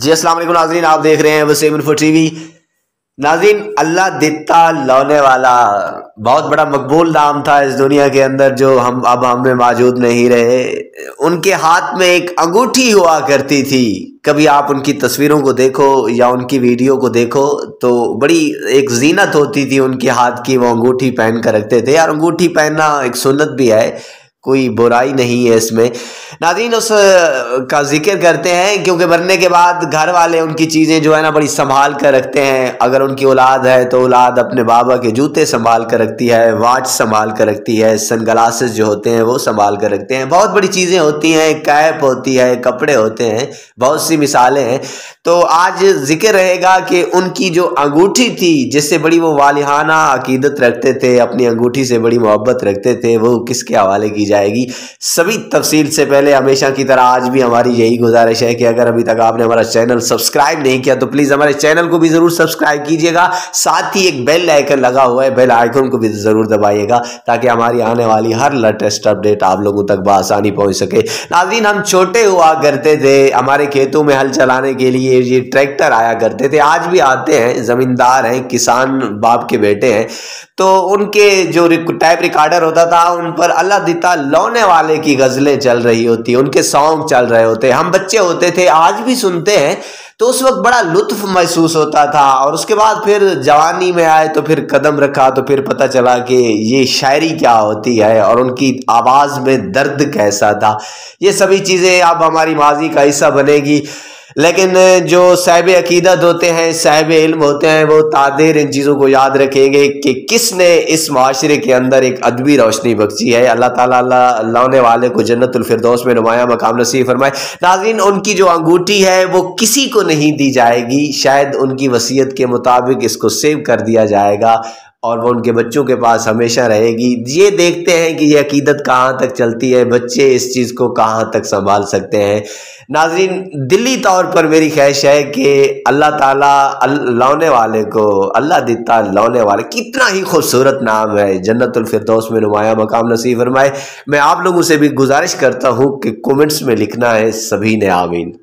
जी अस्सलाम वालेकुम नाजरीन, आप देख रहे हैं वसीम इन्फो टीवी। नाजरीन, अल्लाह दित्ता लौने वाला बहुत बड़ा मकबूल नाम था इस दुनिया के अंदर, जो अब हम में मौजूद नहीं रहे। उनके हाथ में एक अंगूठी हुआ करती थी। कभी आप उनकी तस्वीरों को देखो या उनकी वीडियो को देखो तो बड़ी एक जीनत होती थी उनके हाथ की। वो अंगूठी पहन कर रखते थे। यार, अंगूठी पहनना एक सुन्नत भी है, कोई बुराई नहीं है इसमें। नाज़रीन, उस का जिक्र करते हैं क्योंकि मरने के बाद घर वाले उनकी चीज़ें जो है ना बड़ी संभाल कर रखते हैं। अगर उनकी औलाद है तो औलाद अपने बाबा के जूते संभाल कर रखती है, वॉच संभाल कर रखती है, सनग्लासेस जो होते हैं वो संभाल कर रखते हैं। बहुत बड़ी चीज़ें होती हैं, कैप होती है, कपड़े होते हैं, बहुत सी मिसालें हैं। तो आज जिक्र रहेगा कि उनकी जो अंगूठी थी जिससे बड़ी वो वालिहाना अकीदत रखते थे, अपनी अंगूठी से बड़ी मोहब्बत रखते थे, वो किसके हवाले की जाएगी। सभी तफसील से पहले हमेशा की तरह आज भी हमारी यही गुजारिश है कि अगर अभी तक आपने हमारा चैनल सब्सक्राइब नहीं किया तो प्लीज़ हमारे चैनल को भी ज़रूर सब्सक्राइब कीजिएगा। साथ ही एक बेल आइकन लगा हुआ है, बेल आइकन को भी ज़रूर दबाइएगा ताकि हमारी आने वाली हर लेटेस्ट अपडेट आप लोगों तक बआसानी पहुँच सके। नाज़रीन, हम छोटे हुआ करते थे, हमारे खेतों में हल चलाने के लिए ये ट्रैक्टर आया करते थे। आज भी आते हैं, ज़मींदार हैं, किसान बाप के बेटे हैं। तो उनके जो टाइप रिकॉर्डर होता था उन पर अल्लाह दित्ता लौने वाले की गज़लें चल रही होती, उनके सॉन्ग चल रहे होते। हम बच्चे होते थे, आज भी सुनते हैं तो उस वक्त बड़ा लुत्फ महसूस होता था। और उसके बाद फिर जवानी में आए तो फिर कदम रखा तो फिर पता चला कि ये शायरी क्या होती है और उनकी आवाज़ में दर्द कैसा था। ये सभी चीज़ें अब हमारी माजी का हिस्सा बनेगी, लेकिन जो साहिब अकीदत होते हैं, साहिब इल्म होते हैं, वो तादेर इन चीज़ों को याद रखेंगे कि किसने इस माशरे के अंदर एक अदबी रोशनी बख्शी है। अल्लाह ताला लौने वाले को जन्नतुल फिरदौस में नुमाया मकाम नसीब फरमाए। नाज़रीन, उनकी जो अंगूठी है वो किसी को नहीं दी जाएगी। शायद उनकी वसीयत के मुताबिक इसको सेव कर दिया जाएगा और वो उनके बच्चों के पास हमेशा रहेगी। ये देखते हैं कि ये अकीदत कहाँ तक चलती है, बच्चे इस चीज़ को कहाँ तक संभाल सकते हैं। नाज़रीन, दिली तौर पर मेरी ख्वाहिश है कि अल्लाह ताला लौने वाले को, अल्लाह दित्ता लौने वाले, कितना ही खूबसूरत नाम है, जन्नतुल फिरदौस में नुमाया मकाम नसीब फरमाए। मैं आप लोगों से भी गुजारिश करता हूँ कि कमेंट्स में लिखना है सभी ने आमीन।